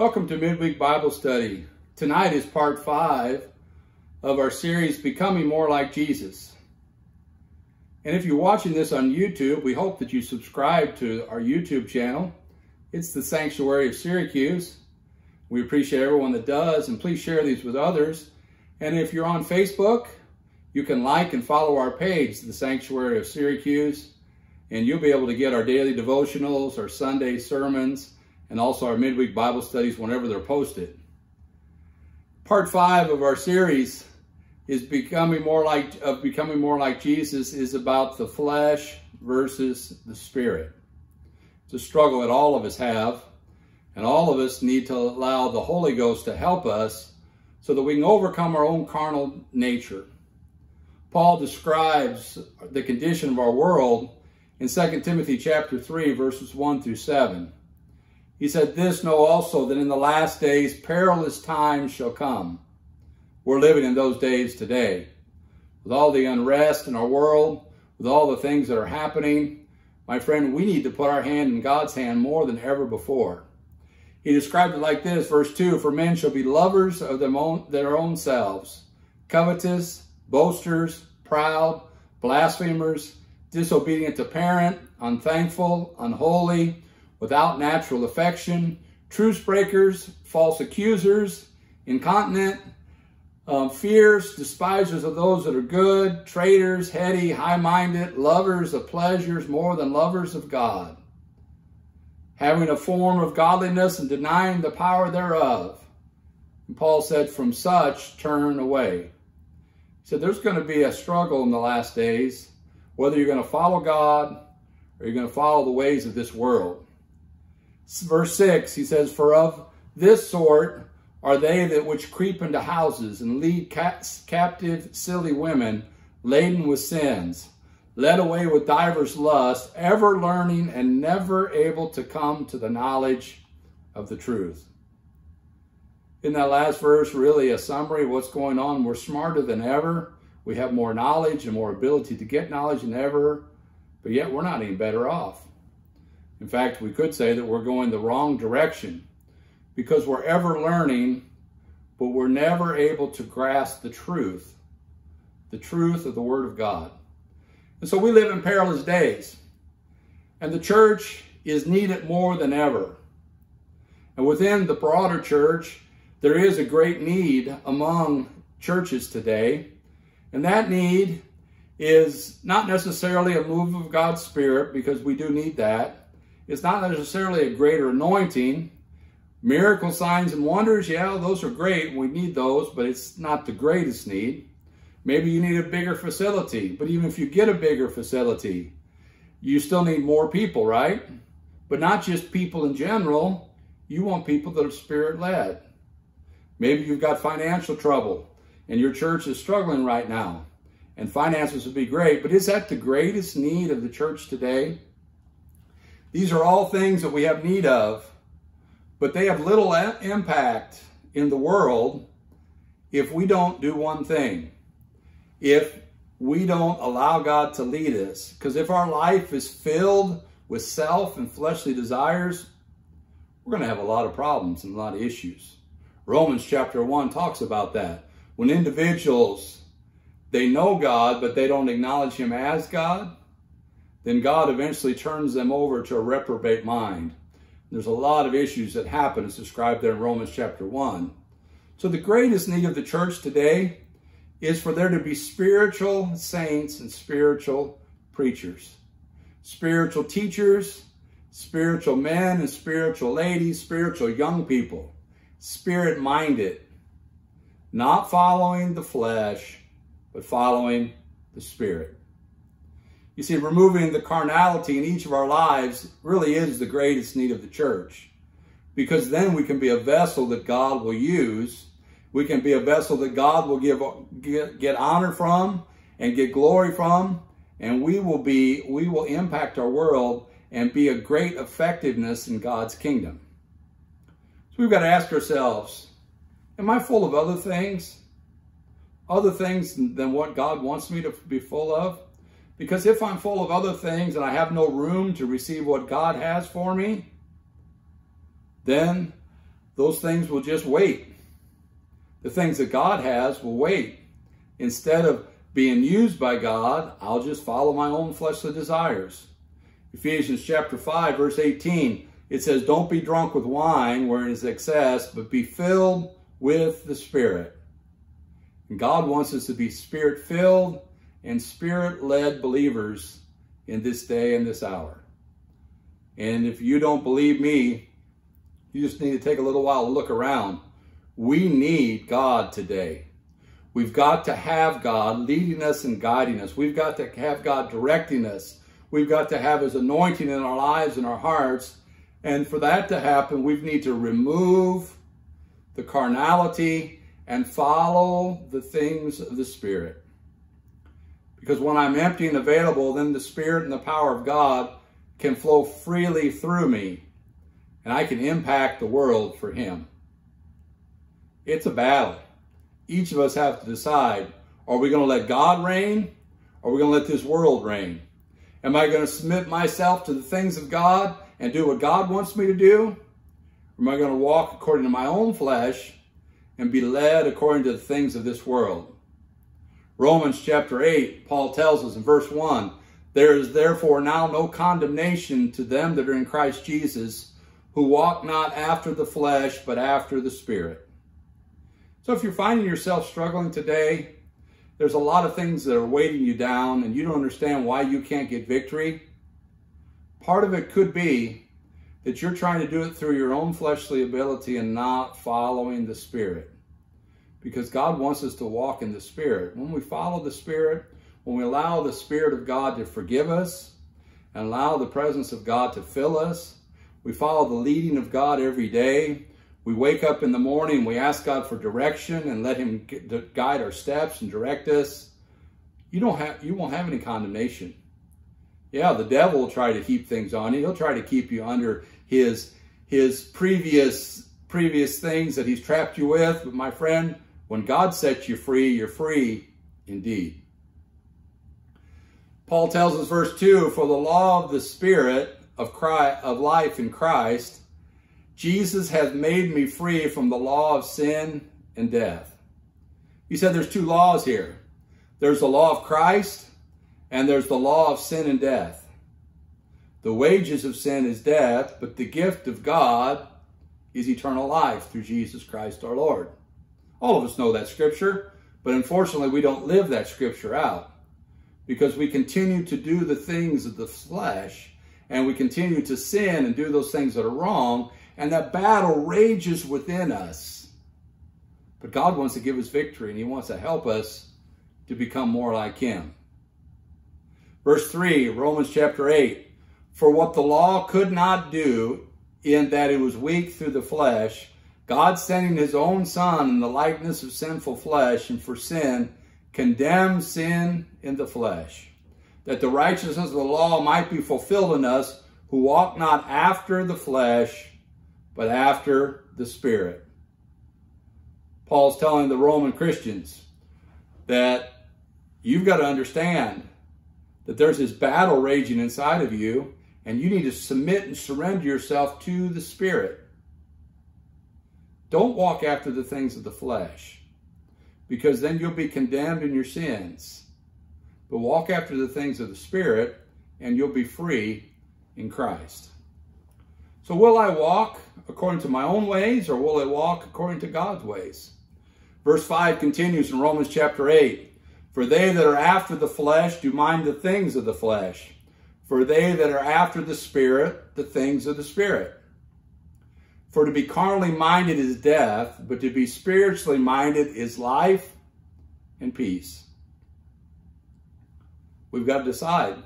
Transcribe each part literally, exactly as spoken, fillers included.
Welcome to Midweek Bible Study. Tonight is part five of our series, Becoming More Like Jesus. And if you're watching this on YouTube, we hope that you subscribe to our YouTube channel. It's The Sanctuary of Syracuse. We appreciate everyone that does, and please share these with others. And if you're on Facebook, you can like and follow our page, The Sanctuary of Syracuse, and you'll be able to get our daily devotionals, our Sunday sermons, and also our midweek Bible studies whenever they're posted. Part five of our series is becoming more like of becoming more like Jesus is about the flesh versus the spirit. It's a struggle that all of us have, and all of us need to allow the Holy Ghost to help us so that we can overcome our own carnal nature. Paul describes the condition of our world in Second Timothy chapter three, verses one through seven. He said, "This know also, that in the last days perilous times shall come." We're living in those days today. With all the unrest in our world, with all the things that are happening, my friend, we need to put our hand in God's hand more than ever before. He described it like this, verse two, "For men shall be lovers of them own, their own selves, covetous, boasters, proud, blasphemers, disobedient to parent, unthankful, unholy, without natural affection, truce breakers, false accusers, incontinent, um, fierce, despisers of those that are good, traitors, heady, high-minded, lovers of pleasures more than lovers of God, having a form of godliness and denying the power thereof." And Paul said, "From such turn away." He said, there's going to be a struggle in the last days, whether you're going to follow God or you're going to follow the ways of this world. Verse six, he says, "For of this sort are they that which creep into houses and lead captive silly women, laden with sins, led away with divers lusts, ever learning and never able to come to the knowledge of the truth." In that last verse, really a summary of what's going on. We're smarter than ever. We have more knowledge and more ability to get knowledge than ever, but yet we're not any better off. In fact, we could say that we're going the wrong direction because we're ever learning, but we're never able to grasp the truth, the truth of the Word of God. And so we live in perilous days, and the church is needed more than ever. And within the broader church, there is a great need among churches today, and that need is not necessarily a move of God's Spirit, because we do need that. It's not necessarily a greater anointing. Miracle signs and wonders, yeah, those are great. We need those, but it's not the greatest need. Maybe you need a bigger facility, but even if you get a bigger facility, you still need more people, right? But not just people in general. You want people that are Spirit-led. Maybe you've got financial trouble, and your church is struggling right now, and finances would be great, but is that the greatest need of the church today? These are all things that we have need of, but they have little impact in the world if we don't do one thing, if we don't allow God to lead us. Because if our life is filled with self and fleshly desires, we're going to have a lot of problems and a lot of issues. Romans chapter one talks about that. When individuals, they know God, but they don't acknowledge Him as God, then God eventually turns them over to a reprobate mind. There's a lot of issues that happen as described there in Romans chapter one. So the greatest need of the church today is for there to be spiritual saints and spiritual preachers, spiritual teachers, spiritual men and spiritual ladies, spiritual young people, spirit-minded, not following the flesh, but following the Spirit. You see, removing the carnality in each of our lives really is the greatest need of the church, because then we can be a vessel that God will use. We can be a vessel that God will give get, get honor from and get glory from, and we will be we will impact our world and be a great effectiveness in God's kingdom. So we've got to ask ourselves, am I full of other things? Other things than what God wants me to be full of? Because if I'm full of other things and I have no room to receive what God has for me, then Those things will just wait. The things that God has will wait. Instead of being used by God, I'll just follow my own fleshly desires. Ephesians chapter five, verse eighteen, it says, "Don't be drunk with wine where it is excess, but be filled with the Spirit." And God wants us to be Spirit-filled and Spirit-led believers in this day and this hour. And if you don't believe me, you just need to take a little while to look around. We need God today. We've got to have God leading us and guiding us. We've got to have God directing us. We've got to have His anointing in our lives and our hearts. And for that to happen, we need to remove the carnality and follow the things of the Spirit. Because when I'm empty and available, then the Spirit and the power of God can flow freely through me, and I can impact the world for Him. It's a battle. Each of us have to decide, are we going to let God reign, or are we going to let this world reign? Am I going to submit myself to the things of God and do what God wants me to do? Or am I going to walk according to my own flesh and be led according to the things of this world? Romans chapter eight, Paul tells us in verse one, "There is therefore now no condemnation to them that are in Christ Jesus, who walk not after the flesh, but after the Spirit." So if you're finding yourself struggling today, there's a lot of things that are weighting you down and you don't understand why you can't get victory. Part of it could be that you're trying to do it through your own fleshly ability and not following the Spirit. Because God wants us to walk in the Spirit. When we follow the Spirit, when we allow the Spirit of God to forgive us and allow the presence of God to fill us, we follow the leading of God every day. We wake up in the morning, we ask God for direction and let Him guide our steps and direct us. You don't have, you won't have any condemnation. Yeah, the devil will try to heap things on you. He'll try to keep you under his, his previous, previous things that he's trapped you with. But my friend, when God sets you free, you're free indeed. Paul tells us, verse two, "For the law of the Spirit of Christ, of life in Christ, Jesus has made me free from the law of sin and death." He said there's two laws here. There's the law of Christ, and there's the law of sin and death. The wages of sin is death, but the gift of God is eternal life through Jesus Christ our Lord. All of us know that scripture, but unfortunately we don't live that scripture out because we continue to do the things of the flesh, and we continue to sin and do those things that are wrong, and that battle rages within us. But God wants to give us victory, and He wants to help us to become more like Him. Verse three, Romans chapter eight, "For what the law could not do, in that it was weak through the flesh, God sending His own Son in the likeness of sinful flesh, and for sin, condemned sin in the flesh, that the righteousness of the law might be fulfilled in us, who walk not after the flesh, but after the Spirit." Paul's telling the Roman Christians that you've got to understand that there's this battle raging inside of you, and you need to submit and surrender yourself to the Spirit. Don't walk after the things of the flesh, because then you'll be condemned in your sins. But walk after the things of the Spirit, and you'll be free in Christ. So will I walk according to my own ways, or will I walk according to God's ways? Verse five continues in Romans chapter eight, "For they that are after the flesh do mind the things of the flesh, for they that are after the Spirit, the things of the Spirit. For to be carnally minded is death, but to be spiritually minded is life and peace." We've got to decide,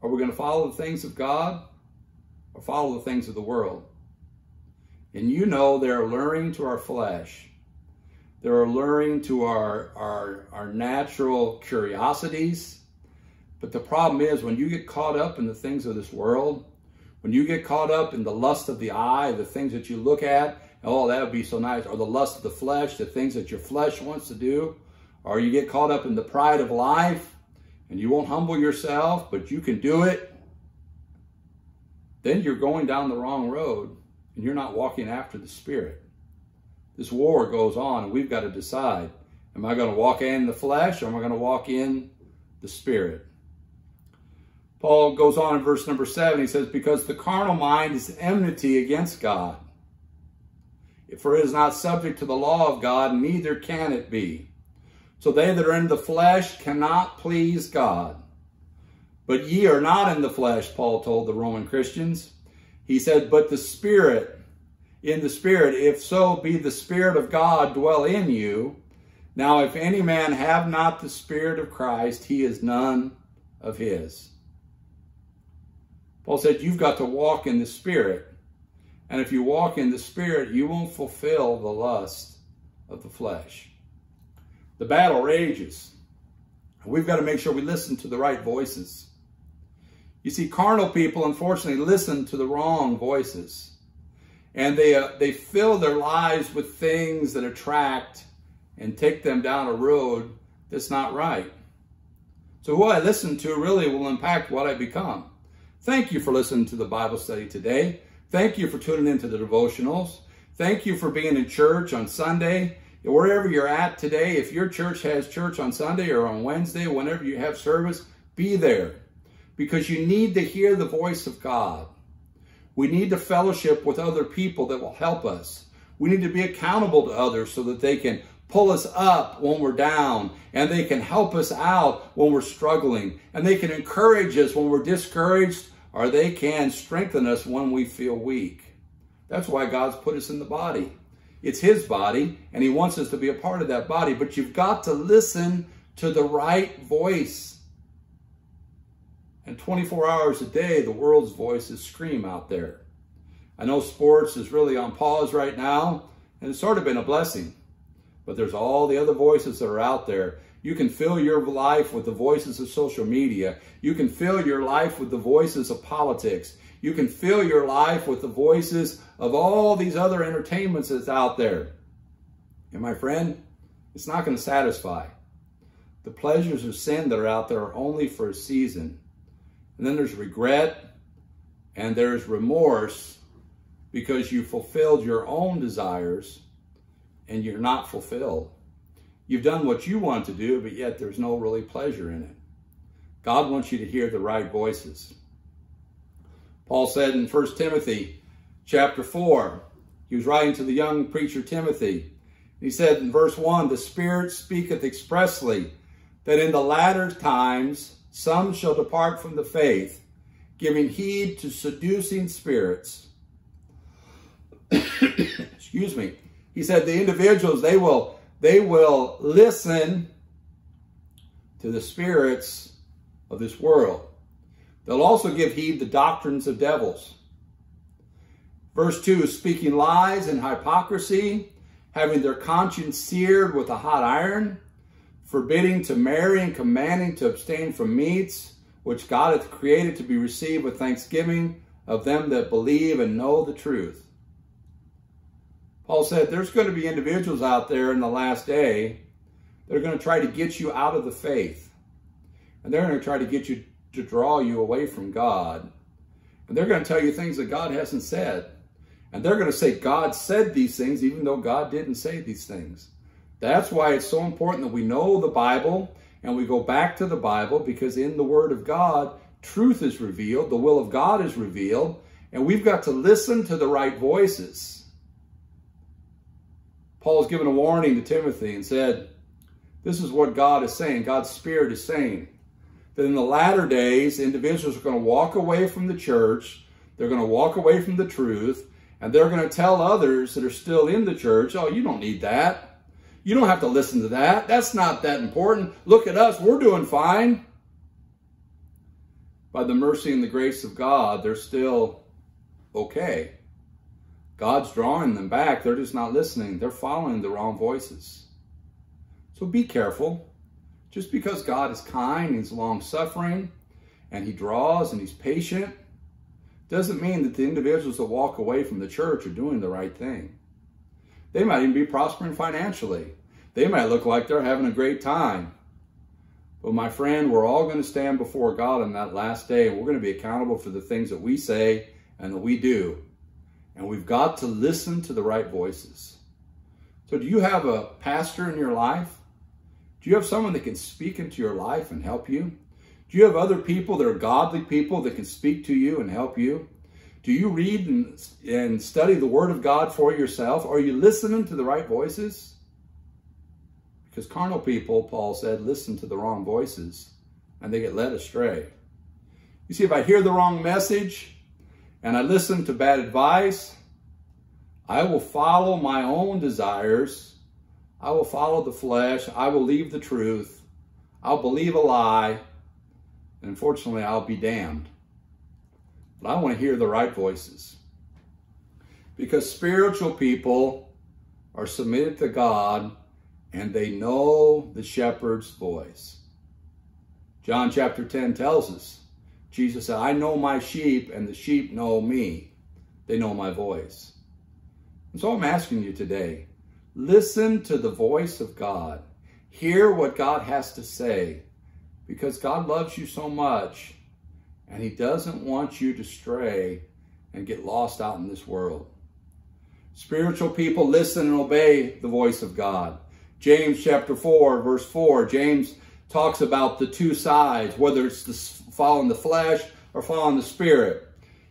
are we going to follow the things of God, or follow the things of the world? And you know they're alluring to our flesh. They're alluring to our, our, our natural curiosities. But the problem is, when you get caught up in the things of this world, when you get caught up in the lust of the eye, the things that you look at, oh, that would be so nice, or the lust of the flesh, the things that your flesh wants to do, or you get caught up in the pride of life, and you won't humble yourself, but you can do it, then you're going down the wrong road, and you're not walking after the Spirit. This war goes on, and we've got to decide, am I going to walk in the flesh, or am I going to walk in the spirit? Paul goes on in verse number seven. He says, because the carnal mind is enmity against God, for it is not subject to the law of God, neither can it be. So they that are in the flesh cannot please God. But ye are not in the flesh, Paul told the Roman Christians. He said, but the Spirit, in the Spirit, if so be the Spirit of God dwell in you. Now if any man have not the Spirit of Christ, he is none of his. Paul said, you've got to walk in the Spirit. And if you walk in the Spirit, you won't fulfill the lust of the flesh. The battle rages. We've got to make sure we listen to the right voices. You see, carnal people, unfortunately, listen to the wrong voices. And they, uh, they fill their lives with things that attract and take them down a road that's not right. So who I listen to really will impact what I become. Thank you for listening to the Bible study today. Thank you for tuning into the devotionals. Thank you for being in church on Sunday. Wherever you're at today, if your church has church on Sunday or on Wednesday, whenever you have service, be there. Because you need to hear the voice of God. We need to fellowship with other people that will help us. We need to be accountable to others so that they can pull us up when we're down, and they can help us out when we're struggling, and they can encourage us when we're discouraged, or they can strengthen us when we feel weak. That's why God's put us in the body. It's his body, and he wants us to be a part of that body, but you've got to listen to the right voice. And twenty-four hours a day, the world's voices scream out there. I know sports is really on pause right now, and it's sort of been a blessing, but there's all the other voices that are out there. You can fill your life with the voices of social media. You can fill your life with the voices of politics. You can fill your life with the voices of all these other entertainments that's out there. And my friend, it's not going to satisfy. The pleasures of sin that are out there are only for a season. And then there's regret and there's remorse because you fulfilled your own desires and you're not fulfilled. You've done what you want to do, but yet there's no really pleasure in it. God wants you to hear the right voices. Paul said in First Timothy chapter four, he was writing to the young preacher Timothy. He said in verse one, the Spirit speaketh expressly, that in the latter times some shall depart from the faith, giving heed to seducing spirits. Excuse me. He said the individuals, they will, they will listen to the spirits of this world. They'll also give heed the doctrines of devils. Verse two is speaking lies and hypocrisy, having their conscience seared with a hot iron, forbidding to marry and commanding to abstain from meats, which God hath created to be received with thanksgiving of them that believe and know the truth. Paul said there's going to be individuals out there in the last day that are going to try to get you out of the faith. And they're going to try to get you to draw you away from God. And they're going to tell you things that God hasn't said. And they're going to say God said these things even though God didn't say these things. That's why it's so important that we know the Bible and we go back to the Bible, because in the Word of God, truth is revealed, the will of God is revealed, and we've got to listen to the right voices. Paul's given a warning to Timothy and said, this is what God is saying, God's Spirit is saying, that in the latter days, individuals are going to walk away from the church, they're going to walk away from the truth, and they're going to tell others that are still in the church, oh, you don't need that. You don't have to listen to that. That's not that important. Look at us. We're doing fine. By the mercy and the grace of God, they're still okay. God's drawing them back. They're just not listening. They're following the wrong voices. So be careful. Just because God is kind, he's long-suffering, and he draws and he's patient, doesn't mean that the individuals that walk away from the church are doing the right thing. They might even be prospering financially. They might look like they're having a great time. But my friend, we're all going to stand before God on that last day, and we're going to be accountable for the things that we say and that we do. And we've got to listen to the right voices. So do you have a pastor in your life? Do you have someone that can speak into your life and help you? Do you have other people that are godly people that can speak to you and help you? Do you read and, and study the Word of God for yourself? Are you listening to the right voices? Because carnal people, Paul said, listen to the wrong voices and they get led astray. You see, if I hear the wrong message and I listen to bad advice, I will follow my own desires. I will follow the flesh. I will leave the truth. I'll believe a lie. And unfortunately, I'll be damned. But I want to hear the right voices. Because spiritual people are submitted to God and they know the shepherd's voice. John chapter ten tells us, Jesus said, I know my sheep and the sheep know me. They know my voice. And so I'm asking you today, listen to the voice of God. Hear what God has to say, because God loves you so much and he doesn't want you to stray and get lost out in this world. Spiritual people listen and obey the voice of God. James chapter four, verse four, James talks about the two sides, whether it's the following the flesh or following the spirit.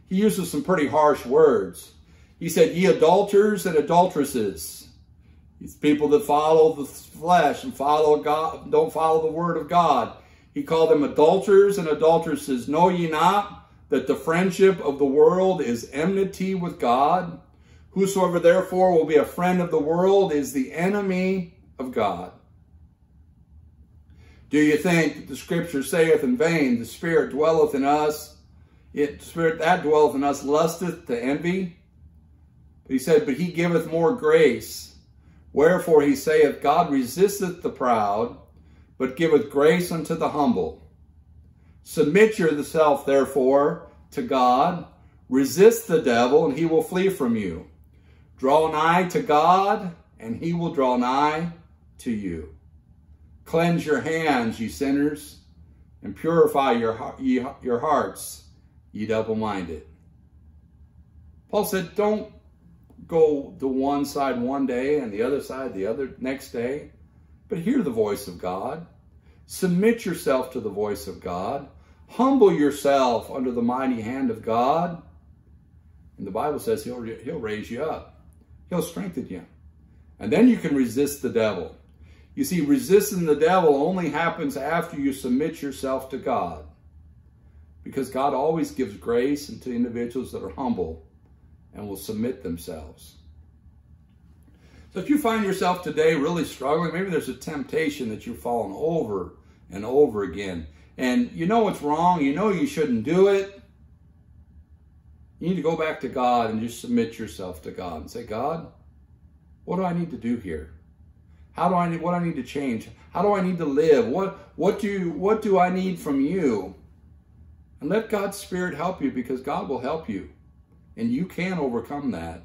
He uses some pretty harsh words. He said, ye adulterers and adulteresses. It's people that follow the flesh and follow God, don't follow the word of God. He called them adulterers and adulteresses. Know ye not that the friendship of the world is enmity with God? Whosoever therefore will be a friend of the world is the enemy of God. Do you think that the scripture saith in vain, the spirit dwelleth in us, it spirit that dwelleth in us lusteth to envy? But he said, but he giveth more grace. Wherefore he saith, God resisteth the proud, but giveth grace unto the humble. Submit yourself therefore to God, resist the devil, and he will flee from you. Draw nigh to God, and he will draw nigh to you. Cleanse your hands, ye sinners, and purify your, your hearts, ye double-minded. Paul said, don't go to one side one day and the other side the other next day, but hear the voice of God. Submit yourself to the voice of God. Humble yourself under the mighty hand of God. And the Bible says he'll, he'll raise you up. He'll strengthen you. And then you can resist the devil. You see, resisting the devil only happens after you submit yourself to God, because God always gives grace to individuals that are humble and will submit themselves. So if you find yourself today really struggling, maybe there's a temptation that you've fallen over and over again, and you know it's wrong, you know you shouldn't do it, you need to go back to God and just submit yourself to God and say, God, what do I need to do here? How do I need, what do I need to change? How do I need to live? What, what, do you, what do I need from you? And let God's Spirit help you, because God will help you. And you can overcome that.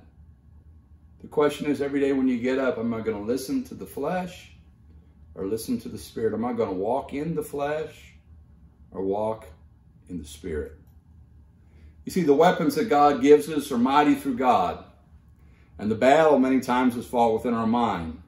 The question is, every day when you get up, am I going to listen to the flesh or listen to the Spirit? Am I going to walk in the flesh or walk in the Spirit? You see, the weapons that God gives us are mighty through God. And the battle many times has fallen within our mind.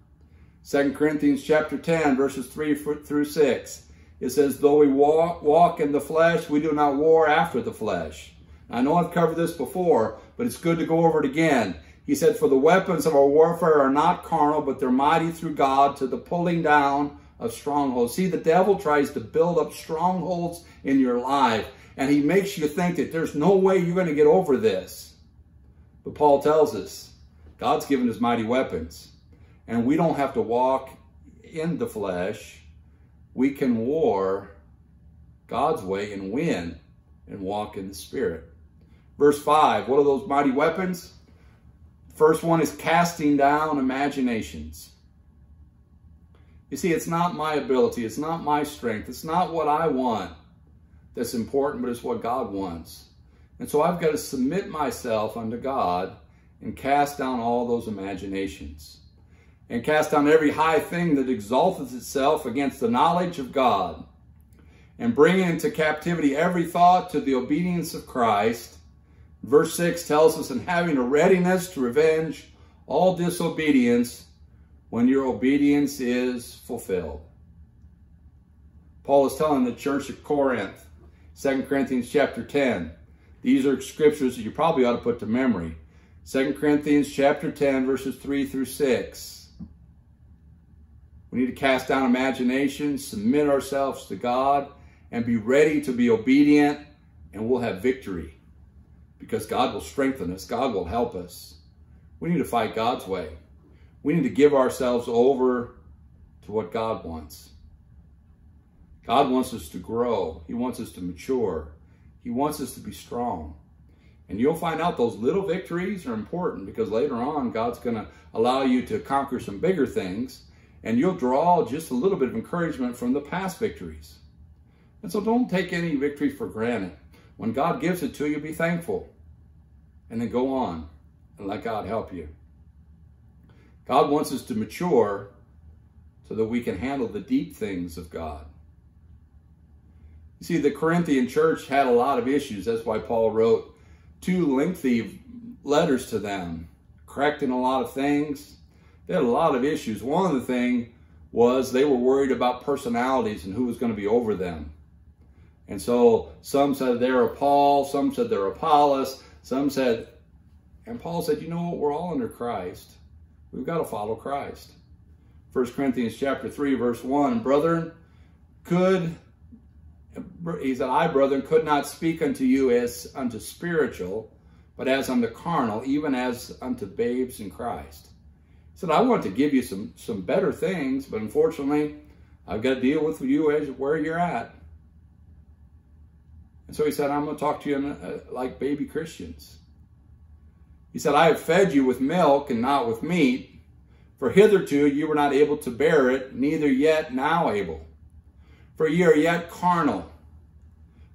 Second Corinthians chapter ten, verses three through six. It says, though we walk, walk in the flesh, we do not war after the flesh. I know I've covered this before, but it's good to go over it again. He said, for the weapons of our warfare are not carnal, but they're mighty through God to the pulling down of strongholds. See, the devil tries to build up strongholds in your life, and he makes you think that there's no way you're going to get over this. But Paul tells us, God's given us mighty weapons, and we don't have to walk in the flesh. We can war God's way and win and walk in the Spirit. Verse five, what are those mighty weapons? First one is casting down imaginations. You see, it's not my ability, it's not my strength, it's not what I want that's important, but it's what God wants. And so I've got to submit myself unto God and cast down all those imaginations, and cast down every high thing that exalteth itself against the knowledge of God, and bring into captivity every thought to the obedience of Christ. Verse six tells us, in having a readiness to revenge all disobedience, when your obedience is fulfilled. Paul is telling the church at Corinth, Second Corinthians chapter ten. These are scriptures that you probably ought to put to memory. Second Corinthians chapter ten, verses three through six. We need to cast down imagination, submit ourselves to God, and be ready to be obedient, and we'll have victory. Because God will strengthen us. God will help us. We need to fight God's way. We need to give ourselves over to what God wants. God wants us to grow. He wants us to mature. He wants us to be strong. And you'll find out those little victories are important, because later on, God's going to allow you to conquer some bigger things, and you'll draw just a little bit of encouragement from the past victories. And so don't take any victory for granted. When God gives it to you, be thankful. And then go on and let God help you. God wants us to mature so that we can handle the deep things of God. You see, the Corinthian church had a lot of issues. That's why Paul wrote two lengthy letters to them, correcting a lot of things. They had a lot of issues. One of the things was they were worried about personalities and who was going to be over them. And so some said they're a Paul, some said they're Apollos, some said, and Paul said, you know what, we're all under Christ. We've got to follow Christ. First Corinthians chapter three, verse one, brethren, could... He said, I, brethren, could not speak unto you as unto spiritual, but as unto carnal, even as unto babes in Christ. He said, I want to give you some, some better things, but unfortunately, I've got to deal with you as where you're at. And so he said, I'm going to talk to you in, uh, like baby Christians. He said, I have fed you with milk and not with meat, for hitherto you were not able to bear it, neither yet now able. For ye are yet carnal.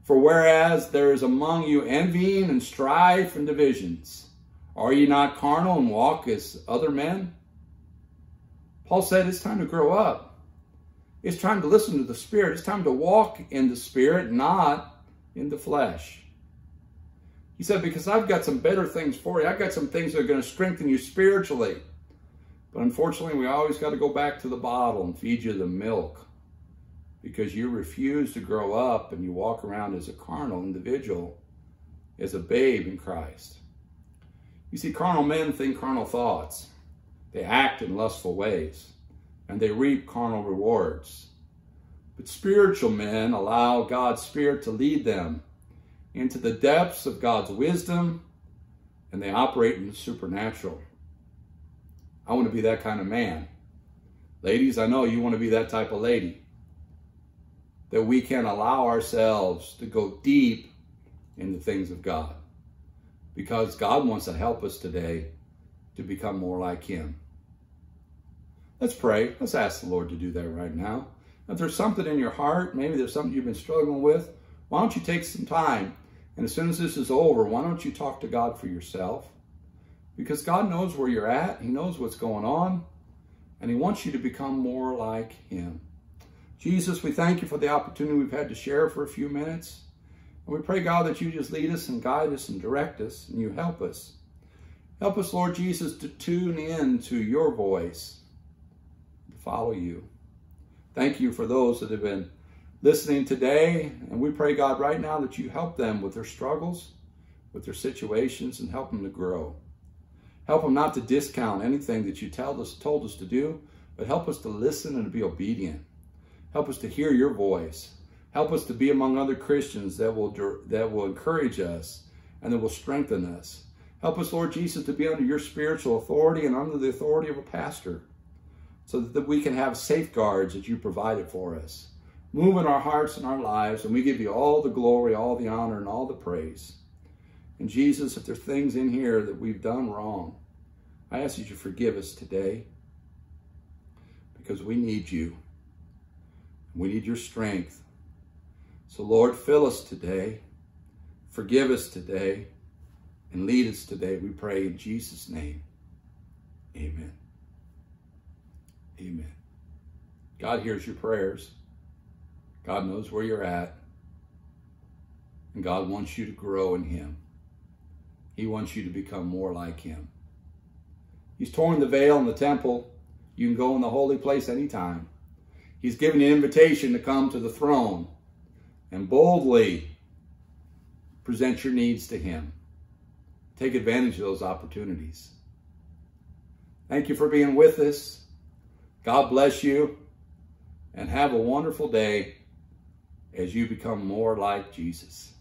For whereas there is among you envying and strife and divisions, are ye not carnal and walk as other men? Paul said it's time to grow up. It's time to listen to the Spirit. It's time to walk in the Spirit, not in the flesh. He said, because I've got some better things for you. I've got some things that are going to strengthen you spiritually. But unfortunately, we always got to go back to the bottle and feed you the milk, because you refuse to grow up and you walk around as a carnal individual, as a babe in Christ. You see, carnal men think carnal thoughts. They act in lustful ways, and they reap carnal rewards. But spiritual men allow God's Spirit to lead them into the depths of God's wisdom, and they operate in the supernatural. I want to be that kind of man. Ladies, I know you want to be that type of lady, that we can allow ourselves to go deep in the things of God, because God wants to help us today to become more like Him. Let's pray. Let's ask the Lord to do that right now. If there's something in your heart, maybe there's something you've been struggling with, why don't you take some time? And as soon as this is over, why don't you talk to God for yourself? Because God knows where you're at. He knows what's going on. And He wants you to become more like Him. Jesus, we thank you for the opportunity we've had to share for a few minutes. And we pray, God, that you just lead us and guide us and direct us, and you help us. Help us, Lord Jesus, to tune in to your voice, to follow you. Thank you for those that have been listening today. And we pray, God, right now that you help them with their struggles, with their situations, and help them to grow. Help them not to discount anything that you tell us, told us to do, but help us to listen and to be obedient. Help us to hear your voice. Help us to be among other Christians that will, that will encourage us and that will strengthen us. Help us, Lord Jesus, to be under your spiritual authority and under the authority of a pastor, so that we can have safeguards that you provided for us. Move in our hearts and our lives, and we give you all the glory, all the honor, and all the praise. And Jesus, if there are things in here that we've done wrong, I ask that you forgive us today, because we need you. We need your strength. So, Lord, fill us today. Forgive us today. And lead us today, we pray in Jesus' name. Amen. Amen. God hears your prayers. God knows where you're at. And God wants you to grow in Him. He wants you to become more like Him. He's torn the veil in the temple. You can go in the holy place anytime. He's given you an invitation to come to the throne and boldly present your needs to him. Take advantage of those opportunities. Thank you for being with us. God bless you, and have a wonderful day as you become more like Jesus.